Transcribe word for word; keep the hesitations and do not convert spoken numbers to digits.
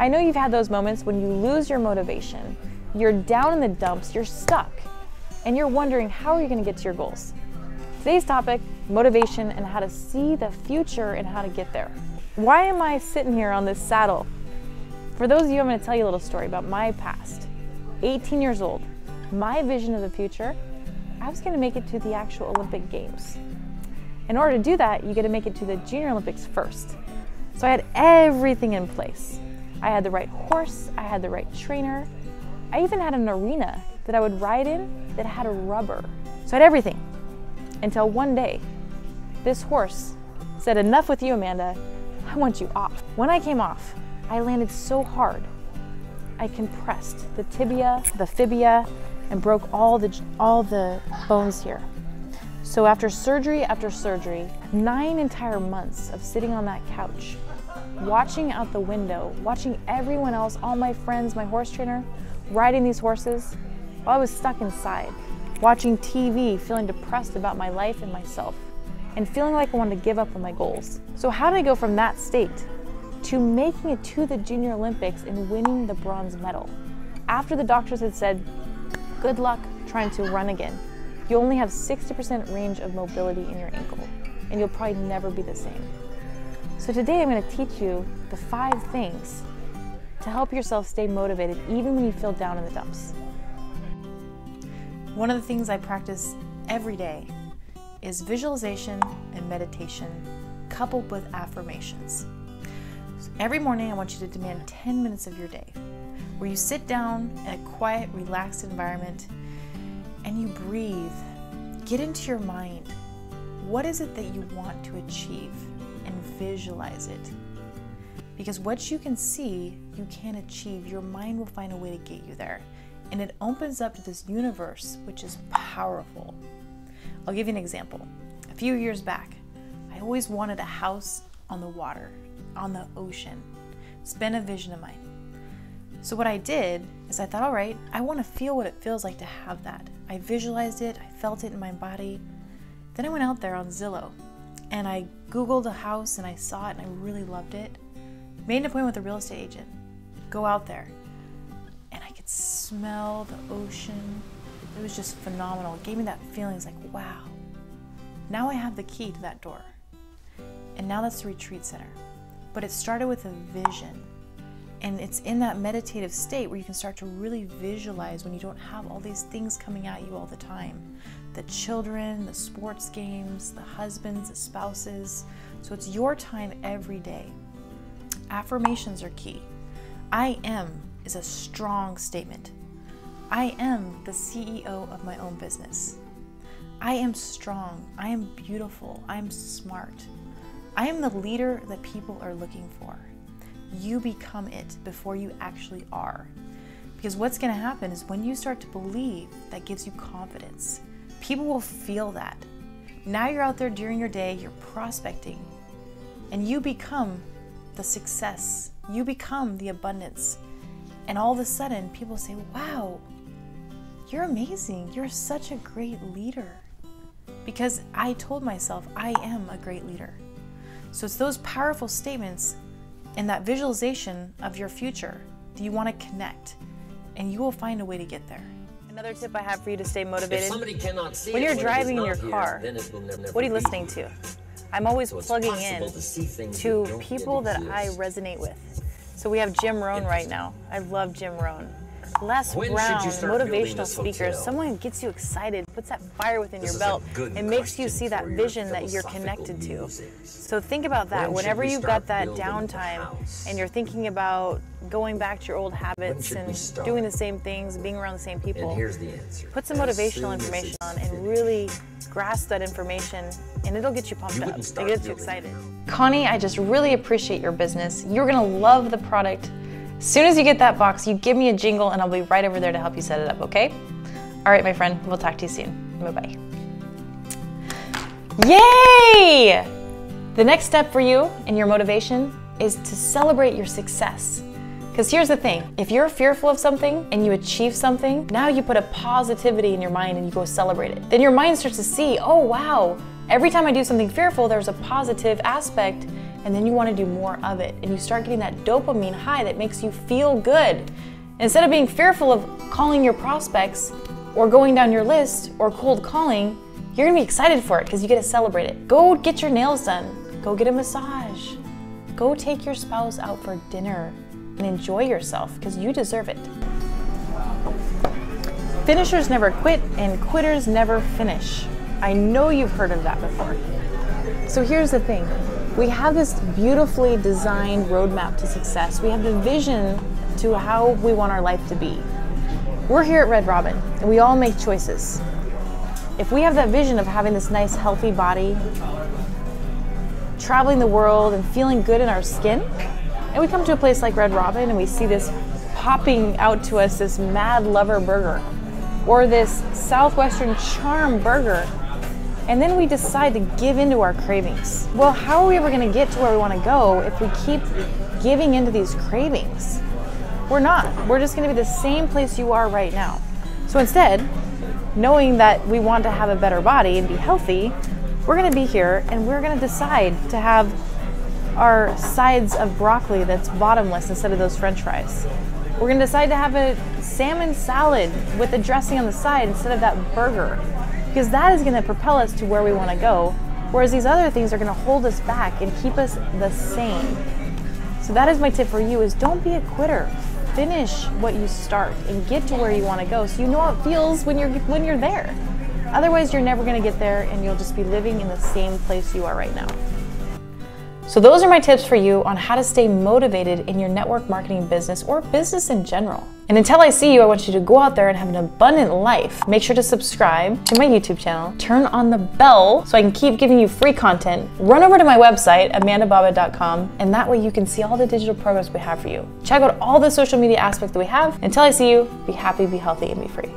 I know you've had those moments when you lose your motivation, you're down in the dumps, you're stuck, and you're wondering how are you going to get to your goals. Today's topic, motivation and how to see the future and how to get there. Why am I sitting here on this saddle? For those of you, I'm going to tell you a little story about my past. eighteen years old, my vision of the future, I was going to make it to the actual Olympic Games. In order to do that, you get to make it to the Junior Olympics first. So I had everything in place. I had the right horse, I had the right trainer. I even had an arena that I would ride in that had a rubber. So I had everything until one day, this horse said, "Enough with you, Amanda, I want you off." When I came off, I landed so hard, I compressed the tibia, the fibia, and broke all the, all the bones here. So after surgery after surgery, nine entire months of sitting on that couch, watching out the window, watching everyone else, all my friends, my horse trainer, riding these horses, while I was stuck inside, watching T V, feeling depressed about my life and myself, and feeling like I wanted to give up on my goals. So how did I go from that state to making it to the Junior Olympics and winning the bronze medal? After the doctors had said, "Good luck trying to run again. You only have sixty percent range of mobility in your ankle, and you'll probably never be the same." So today I'm going to teach you the five things to help yourself stay motivated even when you feel down in the dumps. One of the things I practice every day is visualization and meditation coupled with affirmations. So every morning I want you to demand ten minutes of your day where you sit down in a quiet, relaxed environment and you breathe. Get into your mind. What is it that you want to achieve? And visualize it. Because what you can see, you can achieve. Your mind will find a way to get you there. And it opens up to this universe, which is powerful. I'll give you an example. A few years back, I always wanted a house on the water, on the ocean. It's been a vision of mine. So what I did is I thought, all right, I want to feel what it feels like to have that. I visualized it, I felt it in my body. Then I went out there on Zillow and I Googled a house and I saw it and I really loved it. Made an appointment with a real estate agent. Go out there. And I could smell the ocean. It was just phenomenal. It gave me that feeling. It's like, wow. Now I have the key to that door. And now that's the retreat center. But it started with a vision. And it's in that meditative state where you can start to really visualize when you don't have all these things coming at you all the time. The children, the sports games, the husbands, the spouses. So it's your time every day. Affirmations are key. I am is a strong statement. I am the C E O of my own business. I am strong. I am beautiful. I am smart. I am the leader that people are looking for. You become it before you actually are. Because what's going to happen is when you start to believe, that gives you confidence. People will feel that. Now you're out there during your day, you're prospecting, and you become the success. You become the abundance. And all of a sudden, people say, wow, you're amazing. You're such a great leader. Because I told myself, I am a great leader. So it's those powerful statements and that visualization of your future that you want to connect, and you will find a way to get there. Another tip I have for you to stay motivated, somebody cannot see when you're driving in your car, what are you listening to? I'm always plugging in to people that I resonate with. So we have Jim Rohn right now. I love Jim Rohn. Les Brown, motivational speaker, someone who gets you excited, puts that fire within your belt, and makes you see that vision that you're connected to. So think about that. Whenever you've got that downtime and you're thinking about going back to your old habits and doing the same things, being around the same people, put some motivational information on and really grasp that information, and it'll get you pumped up. It'll get you excited. Connie, I just really appreciate your business. You're going to love the product. As soon as you get that box, you give me a jingle and I'll be right over there to help you set it up, okay? All right, my friend, we'll talk to you soon. Bye-bye. Yay! The next step for you and your motivation is to celebrate your success. Because here's the thing, if you're fearful of something and you achieve something, now you put a positivity in your mind and you go celebrate it. Then your mind starts to see, oh wow, every time I do something fearful, there's a positive aspect and then you want to do more of it, and you start getting that dopamine high that makes you feel good. Instead of being fearful of calling your prospects or going down your list or cold calling, you're gonna be excited for it because you get to celebrate it. Go get your nails done, go get a massage, go take your spouse out for dinner and enjoy yourself because you deserve it. Finishers never quit and quitters never finish. I know you've heard of that before. So here's the thing. We have this beautifully designed roadmap to success. We have the vision to how we want our life to be. We're here at Red Robin, and we all make choices. If we have that vision of having this nice, healthy body, traveling the world and feeling good in our skin, and we come to a place like Red Robin and we see this popping out to us, this Mad Lover burger, or this Southwestern Charm burger, and then we decide to give into our cravings. Well, how are we ever gonna get to where we wanna go if we keep giving into these cravings? We're not. We're just gonna be the same place you are right now. So instead, knowing that we want to have a better body and be healthy, we're gonna be here and we're gonna decide to have our sides of broccoli that's bottomless instead of those French fries. We're gonna decide to have a salmon salad with the dressing on the side instead of that burger, because that is gonna propel us to where we wanna go, whereas these other things are gonna hold us back and keep us the same. So that is my tip for you, is don't be a quitter. Finish what you start and get to where you wanna go so you know how it feels when you're, when you're there. Otherwise, you're never gonna get there and you'll just be living in the same place you are right now. So those are my tips for you on how to stay motivated in your network marketing business or business in general. And until I see you, I want you to go out there and have an abundant life. Make sure to subscribe to my YouTube channel, turn on the bell so I can keep giving you free content. Run over to my website, amanda bobbett dot com, and that way you can see all the digital programs we have for you. Check out all the social media aspects that we have. Until I see you, be happy, be healthy, and be free.